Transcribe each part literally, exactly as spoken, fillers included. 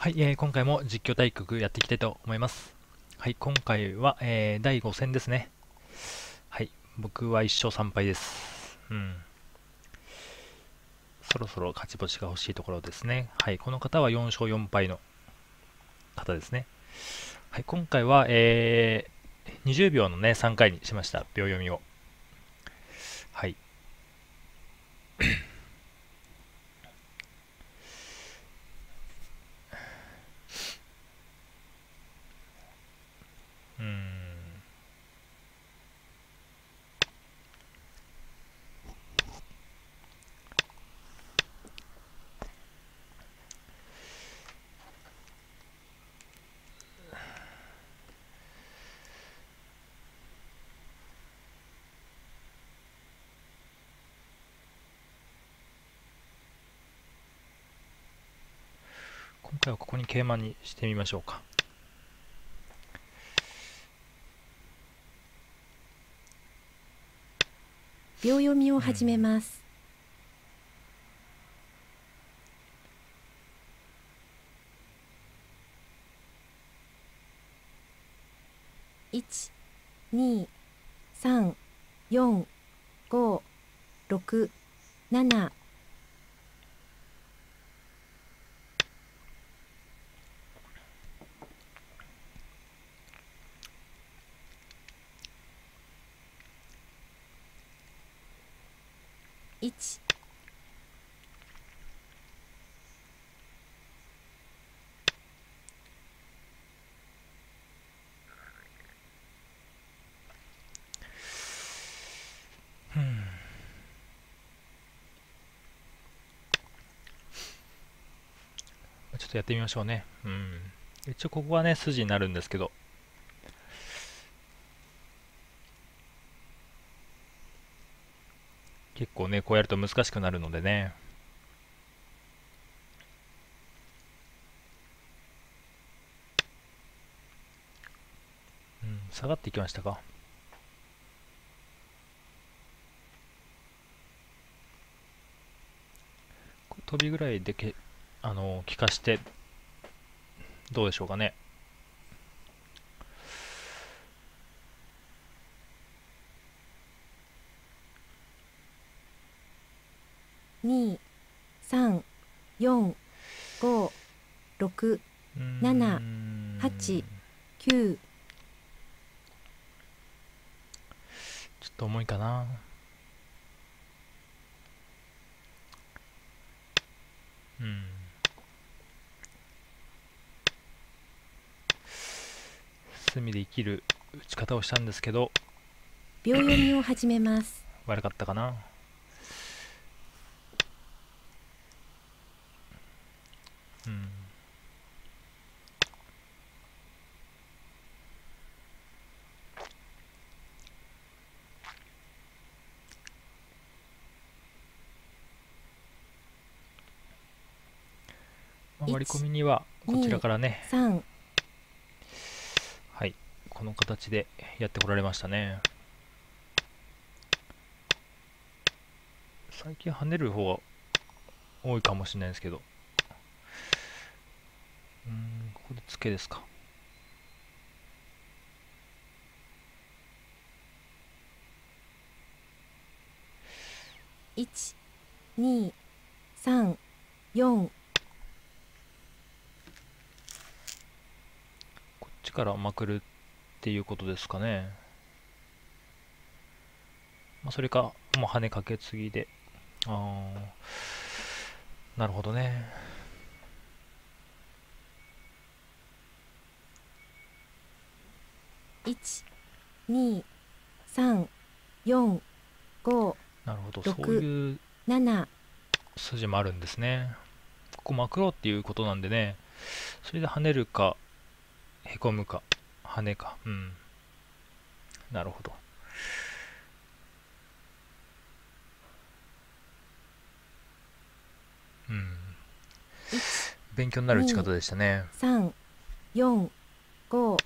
はい、えー、今回も実況対局やっていきたいと思います。はい、今回は、えー、だいご戦ですね。はい、僕はいっしょうさんぱいです。うん。そろそろ勝ち星が欲しいところですね。はい、この方はよんしょうよんぱいの方ですね。はい、今回は、えー、にじゅうびょうのね、さんかいにしました。秒読みを。はい。今回はここに桂馬にしてみましょうか。秒読みを始めます。一、二、三、四、五、六、七。一、うん、ちょっとやってみましょうね。うん、一応ここはね筋になるんですけど。結構ね、こうやると難しくなるのでね。うん、下がっていきましたか。トビぐらいでけあの利かしてどうでしょうかね。に、さん、よん、ご、ろく、なな、はち、きゅう。ちょっと重いかな。うん。隅で生きる打ち方をしたんですけど。秒読みを始めます。悪かったかな。うん、まあ、割り込みにはこちらからね、はい、この形でやってこられましたね。最近跳ねる方が多いかもしれないですけど。うん、ここでツケですか。いち、に、さん、よん。こっちからまくるっていうことですかね。まあ、それかもう跳ねかけ継ぎで。ああ、なるほどね。いち、に、さん、よん、ご、なるほど、そういう筋もあるんですね。ここまくろうっていうことなんでね、それで跳ねるかへこむか跳ねか、うん、なるほど。うん、勉強になる打ち方でしたね。さん、よん、ご。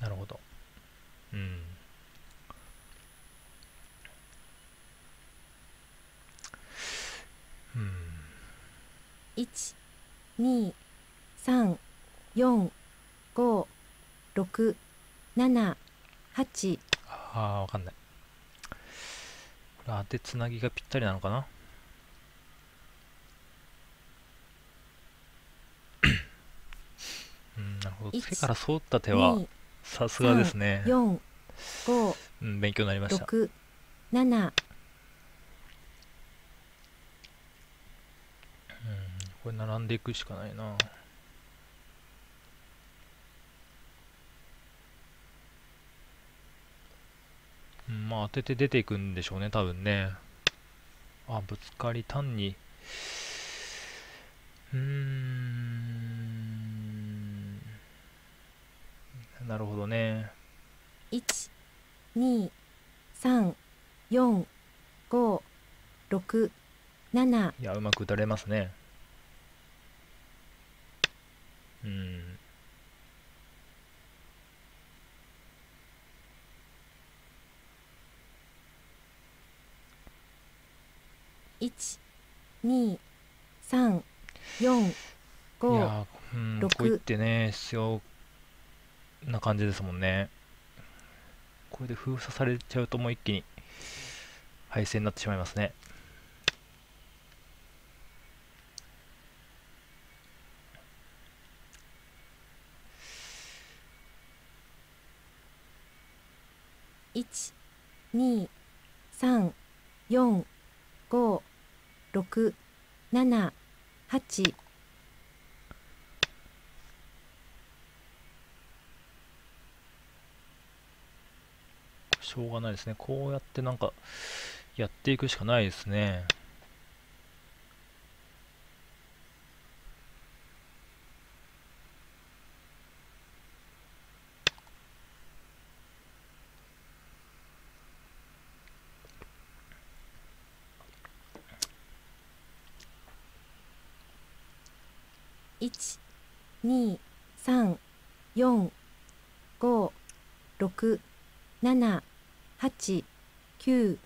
なるほど。うん。にさんよんごろくななはち。あー、わかんない。これ当てつなぎがぴったりなのかな。うん、なるほど。手から沿った手はさすがですね。よんご、うん、勉強になりました。ろくなな。これ並んでいくしかないな。うん、まあ当てて出ていくんでしょうね、多分ね。あ、ぶつかり単に。うーん。なるほどね。一、二、三、四、五、六、七。いや、うまく打たれますね。うん、いちにさんよんごろく。うん、こういってね必要な感じですもんね。これで封鎖されちゃうともう一気に敗戦になってしまいますね。いちにさんよんごろくななはち。しょうがないですね。こうやってなんかやっていくしかないですね。いちにさんよんごろくななはちきゅ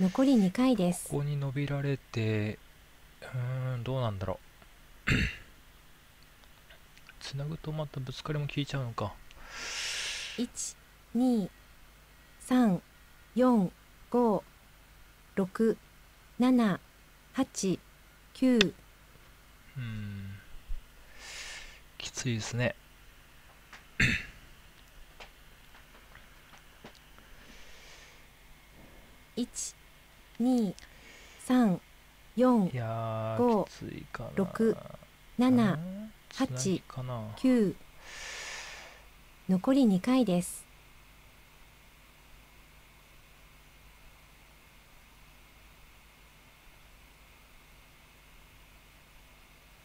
う。残りにかいです。ここに伸びられて、うん、どうなんだろう。つなぐとまたぶつかりも効いちゃうのか。いちにさんよんごろくななはちきゅう。うん、きついですね。いちにさんよんごろくななはちきゅう。残りにかいです。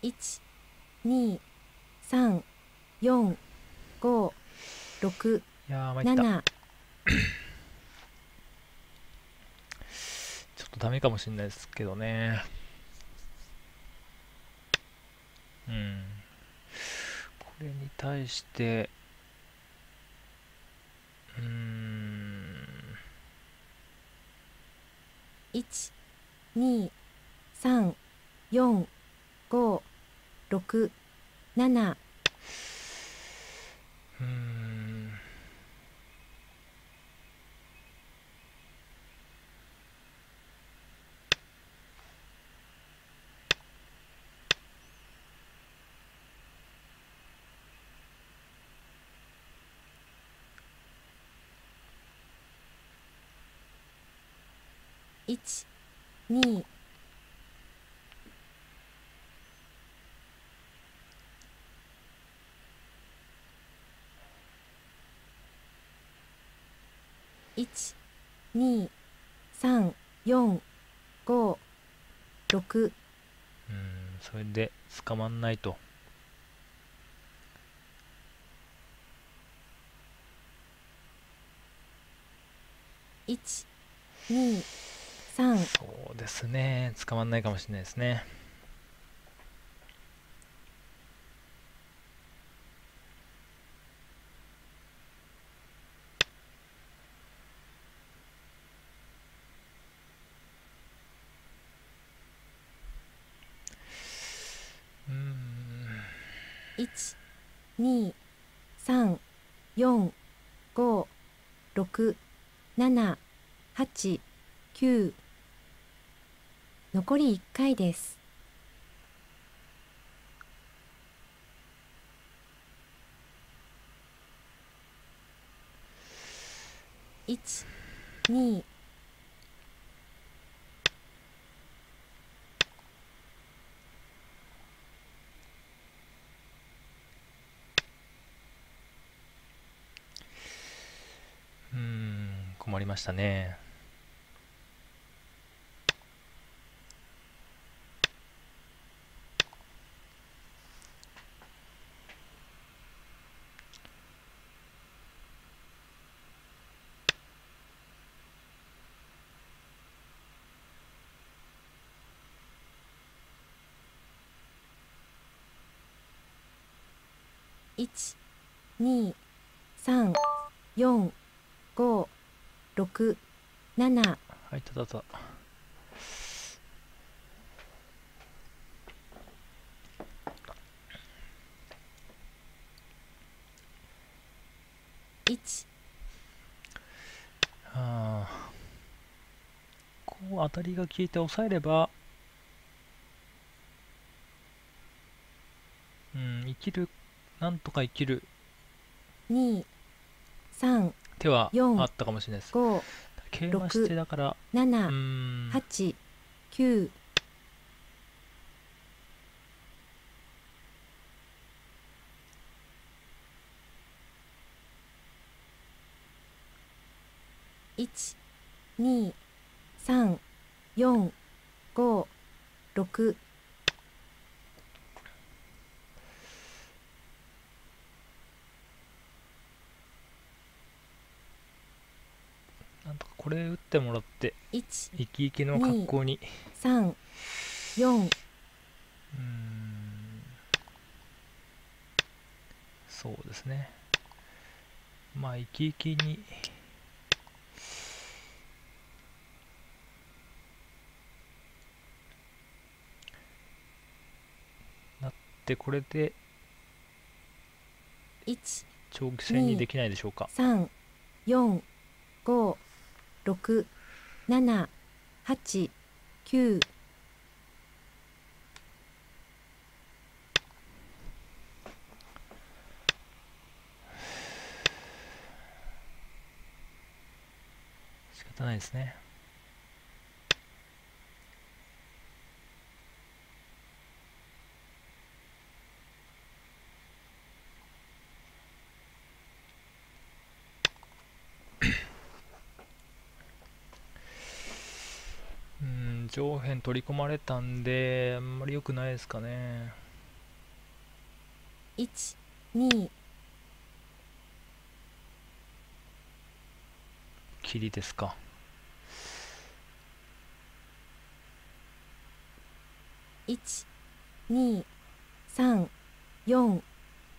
いちにさんよんごろくなな。ちょっとダメかもしれないですけどね。うん、これに対して、うん、いちにさんよんごろくなな。うーん、いちにいちにさんよんごろく。うん、それで捕まんないと。いちにさん。そうですね、捕まんないかもしれないですね。いち、に、さん、よん、ご、ろく、なな、はち、きゅう。残りいっかいです。いち、に、困りましたね。いち、に、さん、よん、ご。六、七。はい、ただただ。一。ああ。こう当たりが消えて抑えれば。うん、生きる。なんとか生きる。二。三。手はあったかもしれないです。桂馬してだからなな、はち、きゅう。いち、に、さん、よん、ご、ろく。これ打ってもらって生き生きの格好にさん、よん。そうですね、まあ生き生きになって、これで長期戦にできないでしょうか。さん、よん、ご、ろく、なな、はち、きゅう。仕方ないですね。上辺取り込まれたんであんまり良くないですかね。いち、に。切りですか。いち、に、さん、よん、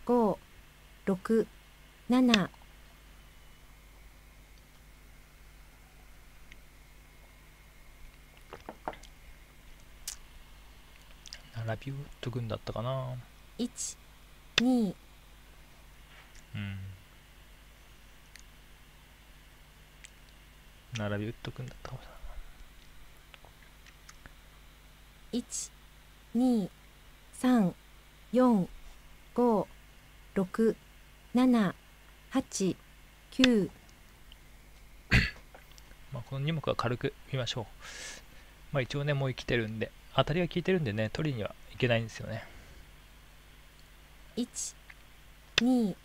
ご、ろく、なな。ピュッとくんだったかな。いち、に。うん。並び打っとくんだったかもしれない。いち、に、さん、よん、ご、ろく、なな、はち、きゅう。まあこのにもくは軽く見ましょう。まあ一応ね、もう生きてるんで。当たりが効いてるんでね、取りにはいけないんですよね。いち、に。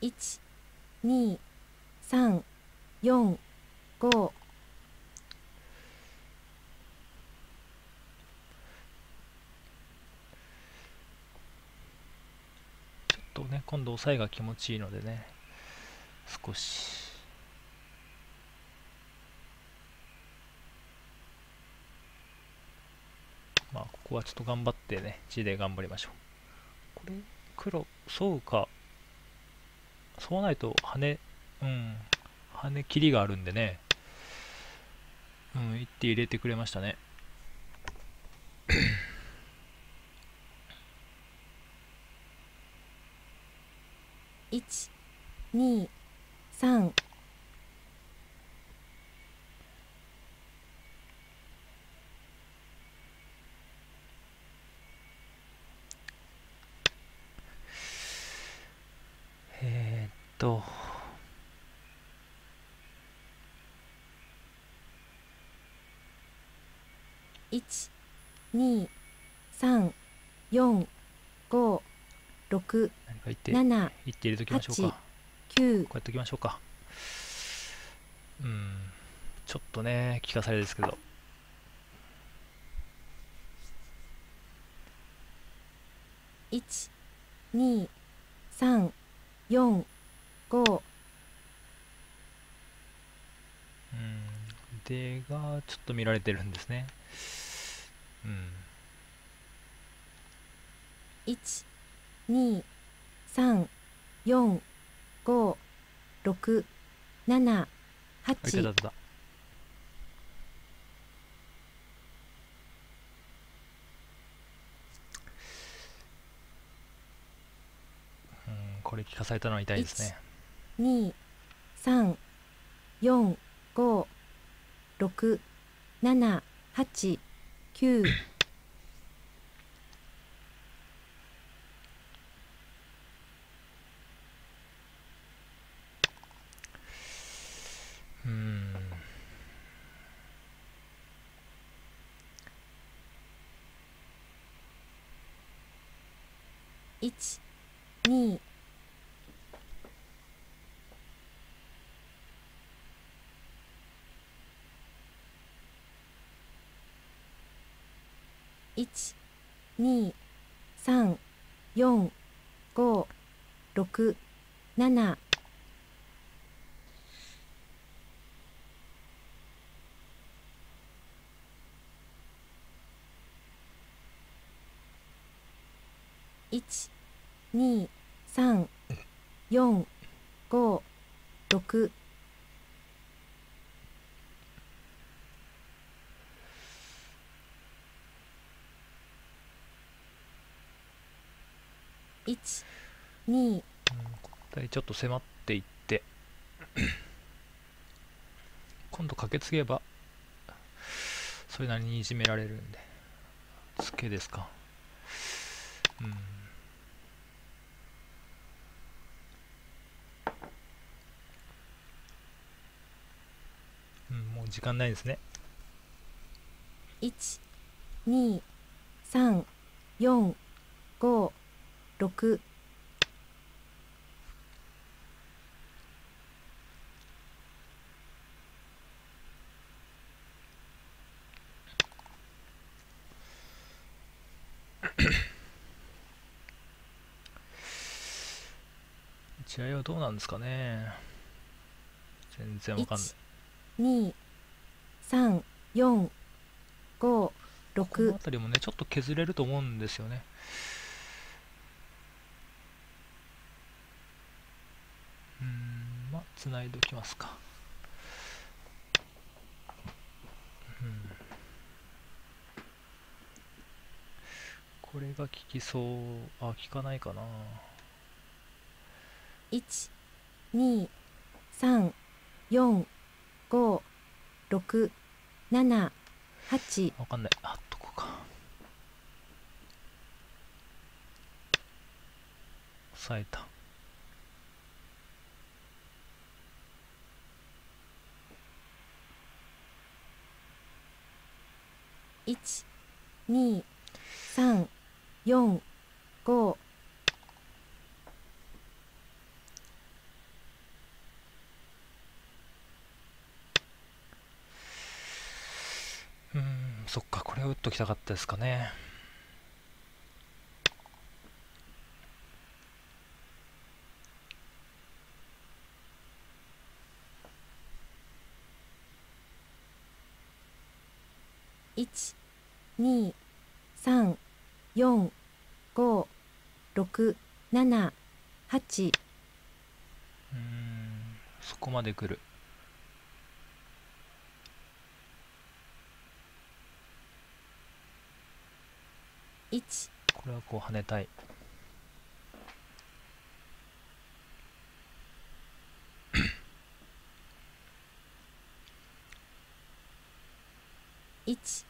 いち、に、さん、よん、ご。今度押さえが気持ちいいのでね、少しまあここはちょっと頑張ってね、地で頑張りましょう。これ黒沿うか沿わないと跳ね、うん、跳ね切りがあるんでね、うん、一手入れてくれましたね。いち、に、さん。えーっと。いち、に、さん、よん、ご、ろく。何かいって入れときましょうか。こうやっておきましょうか。うん、ちょっとね、聞かされですけど。いち、に、さん、よん、ご。うん、出がちょっと見られてるんですね。うん。いち、に、さん、よん、ご、ろく、なな、はち。うん、これ聞かされたのは痛いですね。いち、に、さん、よん、ご、ろく、なな、はち、きゅう。いち、に、さん、よん、ご、ろく、なな。いち、に、さん、よん、ご、ろく。いち、に。答えちょっと迫っていって今度カケツゲばそれなりにいじめられるんでツケですか。うん時間ないですね。いち、に、さん、よん、ご、ろく。打ち合いはどうなんですかね。全然わかんない。さん、よん、ご、ろく。この辺りもねちょっと削れると思うんですよね。うん、まあつないでおきますか。うん、これが効きそう。あ、効かないかな。いち、に、さん、よん、ご、ろく、なな、はち。わかんない。あっとこうか。押さえた。いち、に、さん、よん、ご。そっか、これを打っときたかったですかね。いち、に、さん、よん、ご、ろく、なな、はち。うん、そこまで来る。いち。これはこう跳ねたい。いち、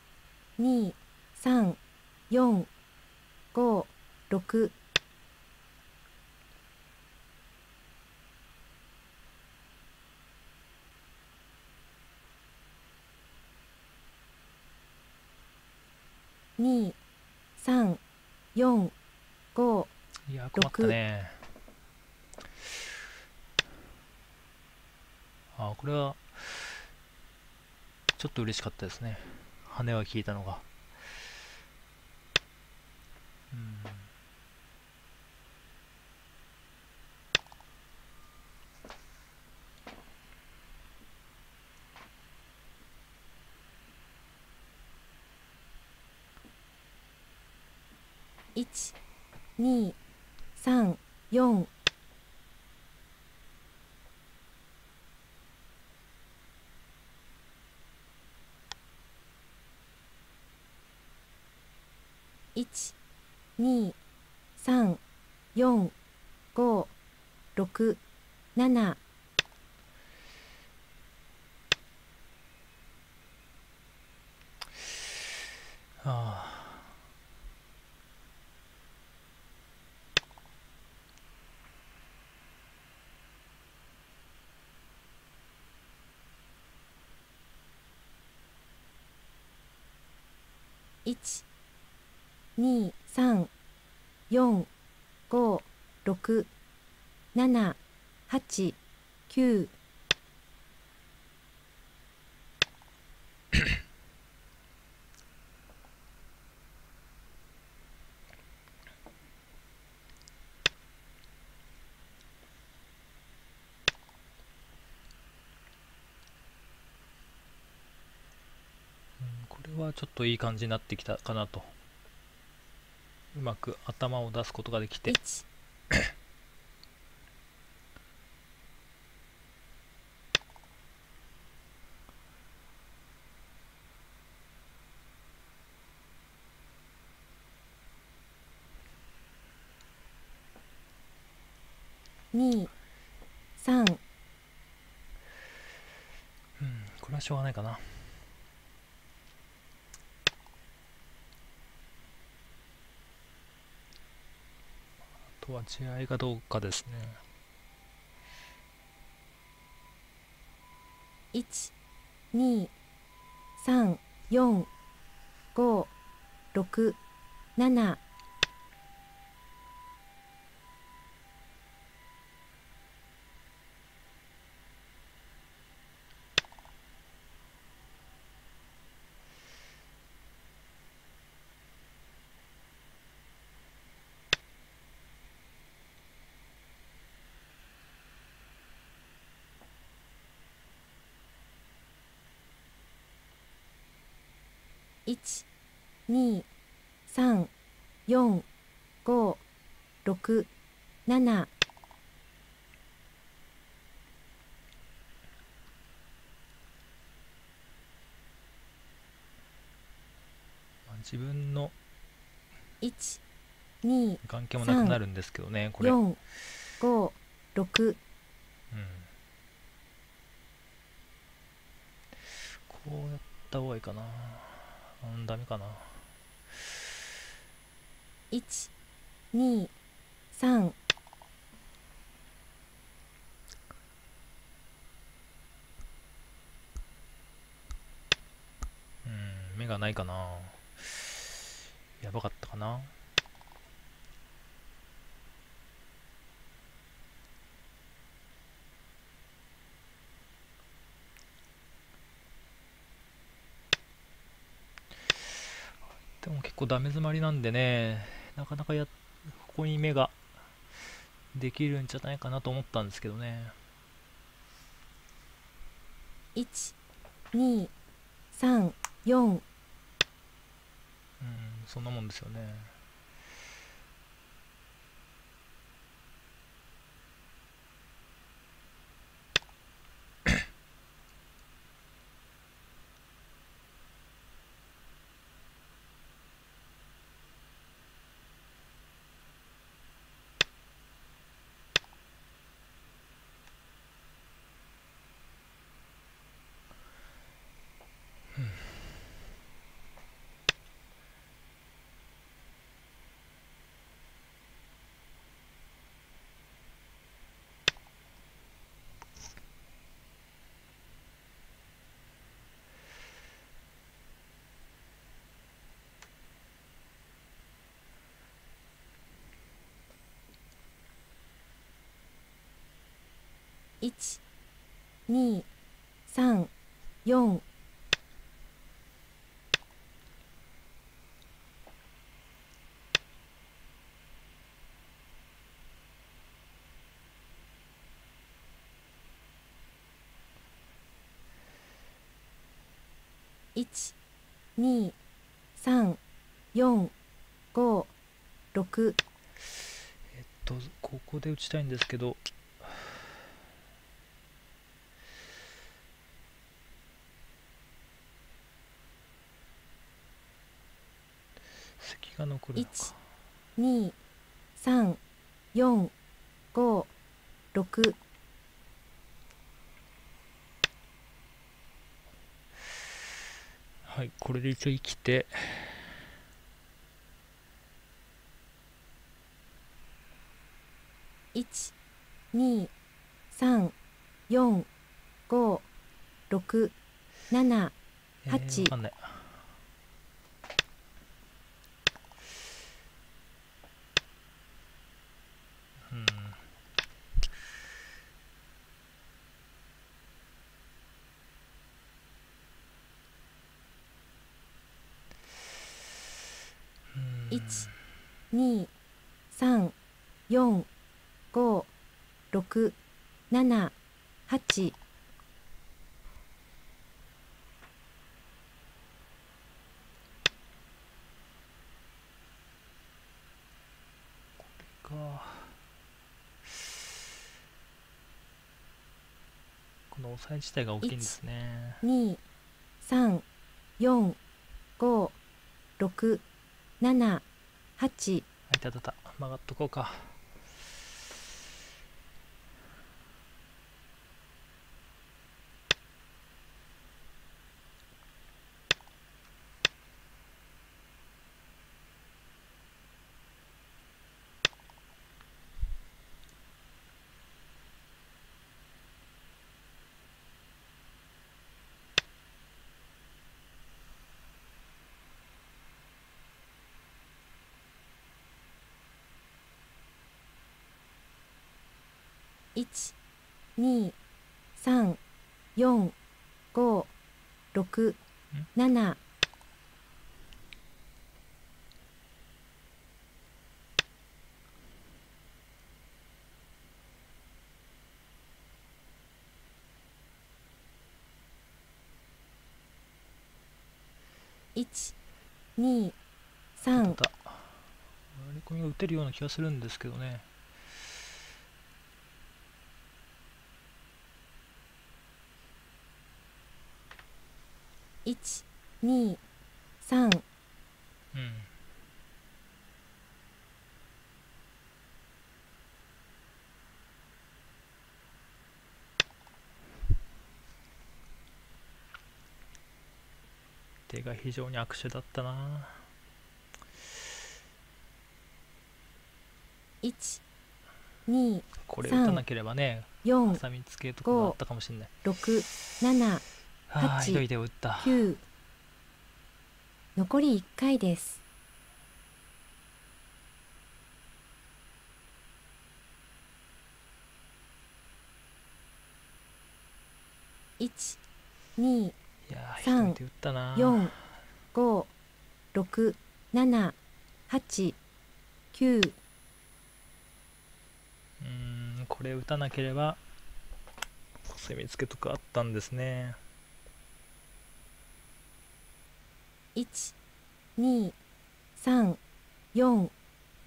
に、さん、よん、ご、ろく。に、さん、よん、ご、ろく。いや困ったね。あ、これはちょっと嬉しかったですね。羽は効いたのが。うん。いち、に、さん、よん。いち、に、さん、よん、ご、ろく、なな。ああ。いち、に、さん、よん、ご、ろく、なな、はち、きゅう。ちょっといい感じになってきたかなと、うまく頭を出すことができて、に、さん、うん、これはしょうがないかな。は地合いかどうかですね。いち、に、さん、よん、ご、ろく、なな。いち、に、さん、よん、ご、ろく、なな。自分の関係もなくなるんですけどね、これ。よん、ご、ろく。うん。こうやった方がいいかな。うん、ダメかな。いち、に、さん。うん、目がないかな。やばかったかな。でも結構ダメ詰まりなんでね、なかなかやここに目ができるんじゃないかなと思ったんですけどね。いち、に、さん、よん。うん、そんなもんですよね。いち、に、さん、よん。いち、に、さん、よん、ご、ろく。えっとここで打ちたいんですけど、席が残るのか。いち、に、さん、よん、ご、ろく。はい、これで一応生きて、いち、に、さん、よん、ご、ろく、なな、はち、えー、わかんない。うん。いち、に、さん、よん、ご、ろく、なな、はち。これか。この押さえ自体が大きいんですね。いち、に、さん、よん、ご、ろく、なな、はち。あ、いたたた、曲がっとこうか。いち、に、さん、よん、ご、ろく、なな。いち、に、さん。割り込みが打てるような気がするんですけどね。いち、に、さん。うん。手が非常に悪手だったな。いち、に、さん。これ打たなければね、ハサミツケとかもあったかもしれない。ろく、なな。はち、きゅう、残りいっかいです。いち、に、さん、よん、ご、ろく、なな、はち、きゅう。うん、これ打たなければ攻めつけとかあったんですね。いち、に、さん、よん、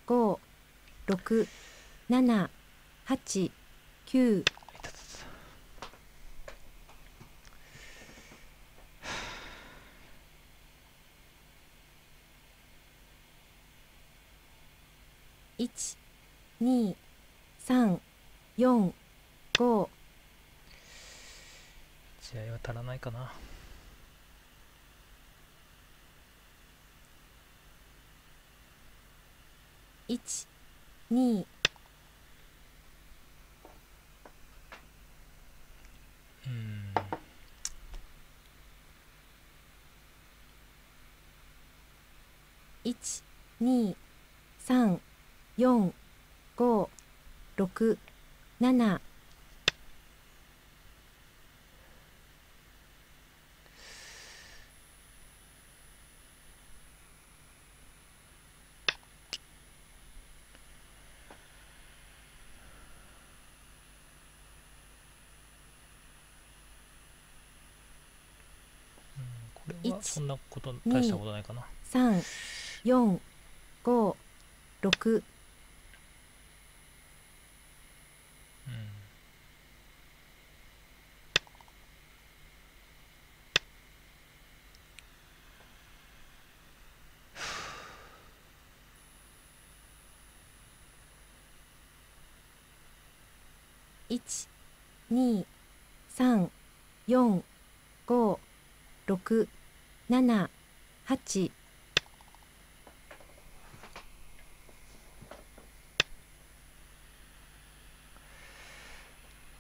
ご、ろく、なな、はち、きゅう。いち、に、さん、よん、ご。試合は足らないかな。いち、に、うん、いち、に、さん、よん、ご、ろく、なな。れはそんなこと大したことないかな。さんよんごろく、うん、いちにさんよんごろくななはち。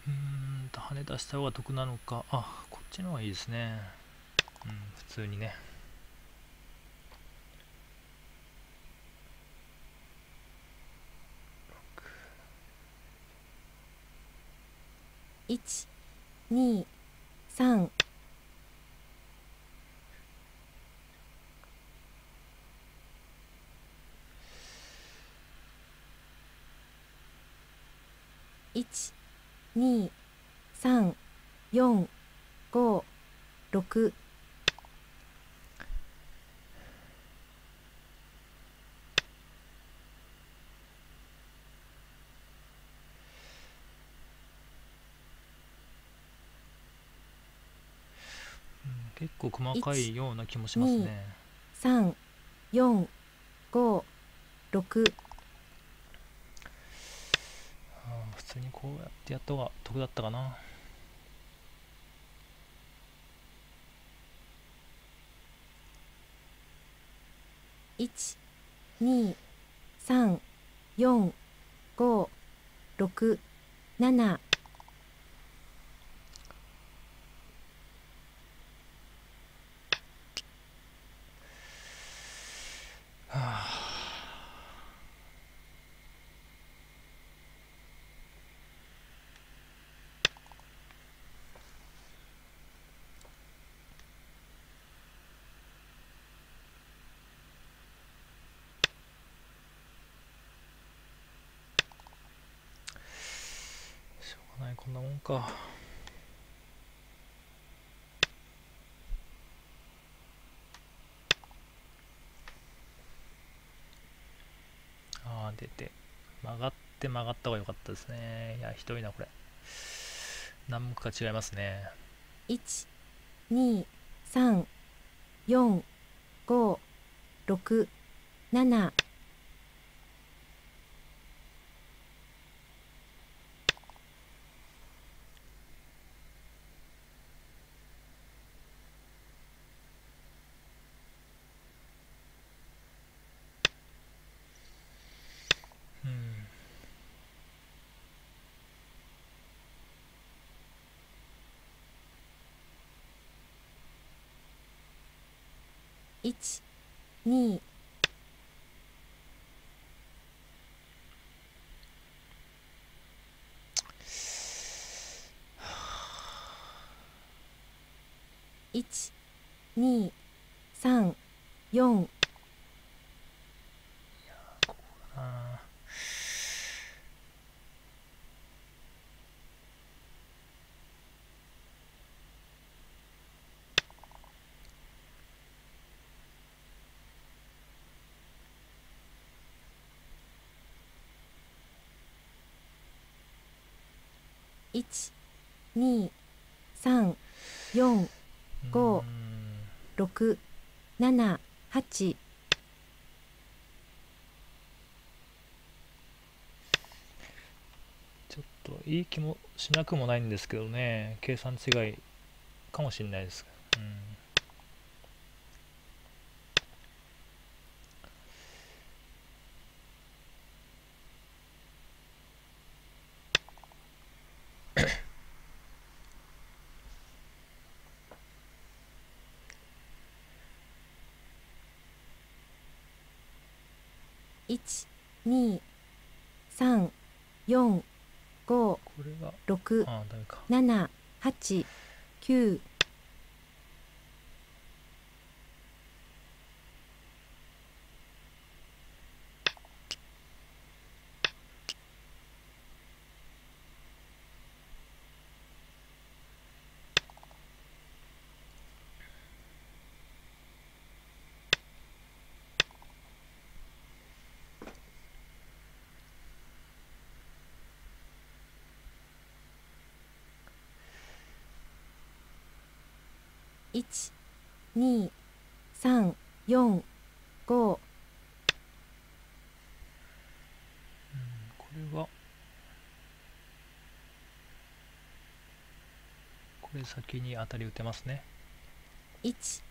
うんと跳ね出した方が得なのか、あ、こっちの方がいいですね。うん、普通にね。いちにさん、いちにさんよんごろく。結構細かいような気もしますね。さんよんごろく、普通にこうやってやった方が得だったかな。いちにさんよんごろくなな。こんなもんか。あー、出て曲がって曲がった方が良かったですね。いや、ひどいな、これ何目か違いますね。いちにさんよんごろくなな。いちに、いちにさんよん。いちにさんよんごろくななはち。ちょっといい気もしなくもないんですけどね、計算違いかもしれないです。うん、いちにさんよんごろくななはちきゅう。いち、に、さん、よん、ご。これはこれ先に当たり打てますね。いち。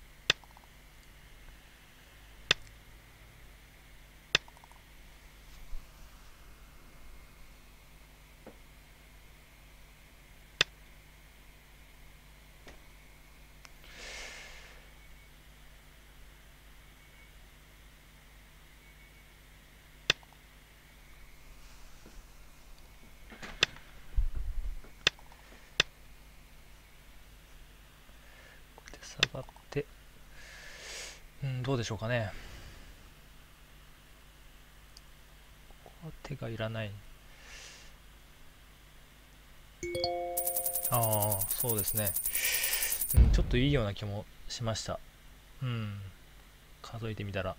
下がって、うん、どうでしょうかね。ここは手がいらない。ああ、そうですね、うん。ちょっといいような気もしました。うん、数えてみたら、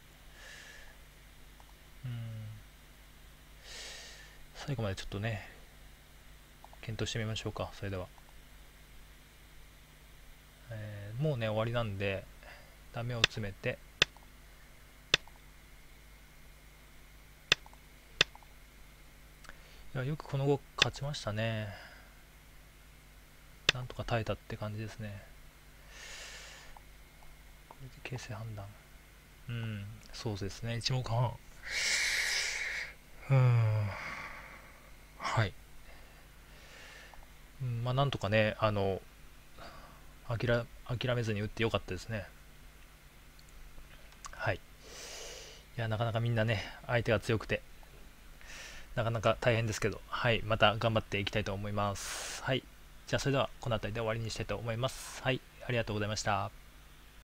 うん、最後までちょっとね、検討してみましょうか。それでは。もうね終わりなんでダメを詰めて、いやよくこの後勝ちましたね。なんとか耐えたって感じですね。これで形勢判断、うん、そうですね、一目半、うん、はい、まあなんとかね、あの諦めずに打ってよかったですね。はい。いや、なかなかみんなね、相手が強くて、なかなか大変ですけど、はい、また頑張っていきたいと思います。はい。じゃあ、それでは、この辺りで終わりにしたいと思います。はい、ありがとうございました。